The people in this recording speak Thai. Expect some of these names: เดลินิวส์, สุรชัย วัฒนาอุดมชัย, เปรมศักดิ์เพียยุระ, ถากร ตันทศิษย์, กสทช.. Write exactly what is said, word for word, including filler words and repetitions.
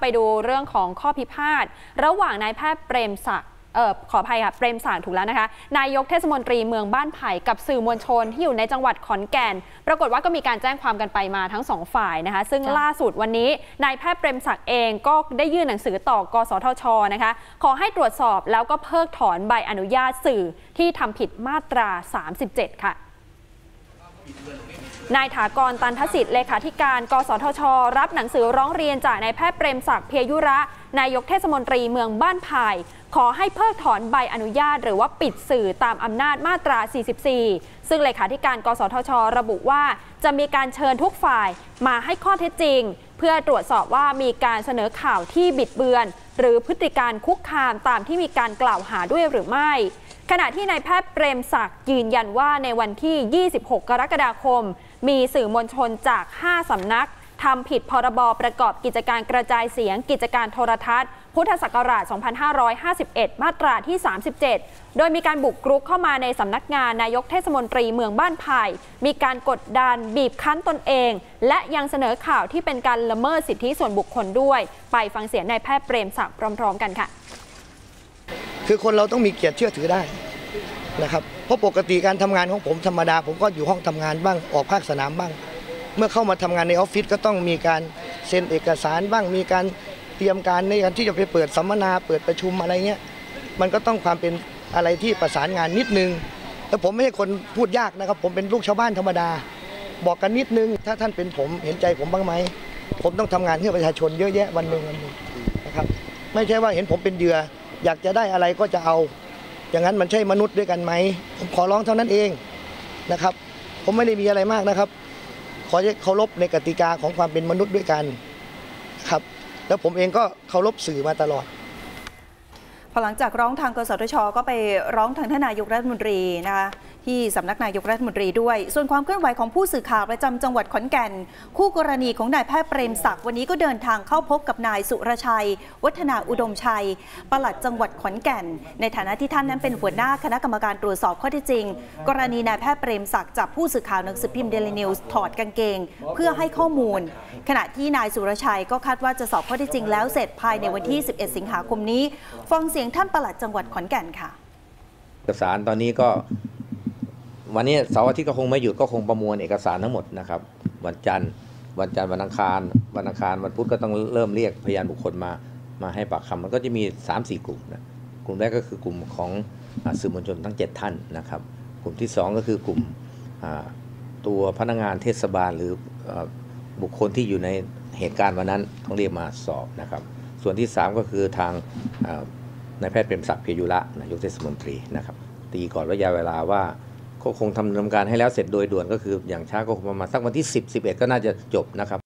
ไปดูเรื่องของข้อพิพาทระหว่างนายแพทย์เปรมศักดิ์เอ่อขออภัยค่ะเปรมศักดิ์ถูกแล้วนะคะนายกเทศมนตรีเมืองบ้านไผ่กับสื่อมวลชนที่อยู่ในจังหวัดขอนแก่นปรากฏว่าก็มีการแจ้งความกันไปมาทั้งสองฝ่ายนะคะซึ่งล่าสุดวันนี้นายแพทย์เปรมศักดิ์เองก็ได้ยื่นหนังสือต่อกสทช.นะคะขอให้ตรวจสอบแล้วก็เพิกถอนใบอนุญาตสื่อที่ทำผิดมาตราสามสิบเจ็ดค่ะนายถากร ตันทศิษย์เลขาธิการกสทช.รับหนังสือร้องเรียนจากนายแพทย์เปรมศักดิ์เพียยุระนายกเทศมนตรีเมืองบ้านไผ่ขอให้เพิกถอนใบอนุญาตหรือว่าปิดสื่อตามอำนาจมาตราสี่สิบสี่ซึ่งเลขาธิการกสทช.ระบุว่าจะมีการเชิญทุกฝ่ายมาให้ข้อเท็จจริงเพื่อตรวจสอบว่ามีการเสนอข่าวที่บิดเบือนหรือพฤติการคุกคามตามที่มีการกล่าวหาด้วยหรือไม่ขณะที่นายแพทย์เปรมศักดิ์ยืนยันว่าในวันที่ยี่สิบหกกรกฎาคมมีสื่อมวลชนจากห้าสำนักทำผิดพรบประกอบกิจการกระจายเสียงกิจการโทรทัศน์พุทธศักราชสองพันห้าร้อยห้าสิบเอ็ดมาตราที่สามสิบเจ็ดโดยมีการบุกรุกเข้ามาในสำนักงานนายกเทศมนตรีเมืองบ้านไผ่มีการกดดันบีบคั้นตนเองและยังเสนอข่าวที่เป็นการละเมิดสิทธิส่วนบุคคลด้วยไปฟังเสียงนายแพทย์เปรมศักดิ์พร้อมๆกันค่ะคือคนเราต้องมีเกียรติเชื่อถือได้นะครับเพราะปกติการทำงานของผมธรรมดาผมก็อยู่ห้องทำงานบ้างออกภาคสนามบ้างเมื่อเข้ามาทำงานในออฟฟิศก็ต้องมีการเซ็นเอกสารบ้างมีการเตรียมการในการที่จะไปเปิดสัมมนาเปิดประชุมอะไรเงี้ยมันก็ต้องความเป็นอะไรที่ประสานงานนิดนึงแต่ผมไม่ใช่คนพูดยากนะครับผมเป็นลูกชาวบ้านธรรมดาบอกกันนิดนึงถ้าท่านเป็นผมเห็นใจผมบ้างไหมผมต้องทำงานเพื่อประชาชนเยอะแยะวันหนึ่งวันหนึ่งนะครับไม่ใช่ว่าเห็นผมเป็นเหยื่ออยากจะได้อะไรก็จะเอาอย่างนั้นมันใช่มนุษย์ด้วยกันไหมผมขอร้องเท่านั้นเองนะครับผมไม่ได้มีอะไรมากนะครับขอเคารพในกติกาของความเป็นมนุษย์ด้วยกันครับแล้วผมเองก็เคารพสื่อมาตลอดพอหลังจากร้องทางกสทช.ก็ไปร้องทางท่านนายกรัฐมนตรีนะคะที่สำนักนายกรัฐมนตรีด้วยส่วนความเคลื่อนไหวของผู้สื่อข่าวประจำจังหวัดขอนแก่นคู่กรณีของนายแพทย์เปรมศักดิ์วันนี้ก็เดินทางเข้าพบกับนายสุรชัยวัฒนาอุดมชัยปลัดจังหวัดขอนแก่นในฐานะที่ท่านนั้นเป็นหัวหน้าคณะกรรมการตรวจสอบข้อเท็จจริงกรณีนายแพทย์เปรมศักดิ์จับผู้สื่อข่าวหนังสือพิมพ์เดลินิวส์ถอดกางเกงเพื่อให้ข้อมูลขณะที่นายสุรชัยก็คาดว่าจะสอบข้อเท็จจริงแล้วเสร็จภายในวันที่สิบเอ็ดสิงหาคมนี้ฟังเสียงท่านปลัดจังหวัดขอนแก่นค่ะเอกสารตอนนี้ก็วันนี้เสาร์อาทิตย์ก็คงไม่หยุดก็คงประมวลเอกสารทั้งหมดนะครับวันจันทร์วันจันทร์วันอังคารวันอังคารวันพุธก็ต้องเริ่มเรียกพยานบุคคลมามาให้ปากคำมันก็จะมี สามสี่ กลุ่มนะกลุ่มแรกก็คือกลุ่มของสื่อมวลชนทั้งเจ็ดท่านนะครับกลุ่มที่สองก็คือกลุ่มตัวพนักงานเทศบาลหรือบุคคลที่อยู่ในเหตุการณ์วันนั้นต้องเรียกมาสอบนะครับส่วนที่สามก็คือทางนายแพทย์เปรมศักดิ์เพียยุระนายกเทศมนตรีนะครับตีก่อนระยะเวลาว่าก็คงทำดำเนินการให้แล้วเสร็จโดยด่วนก็คืออย่างช้าก็ประมาณสักวันที่สิบ สิบเอ็ดก็น่าจะจบนะครับ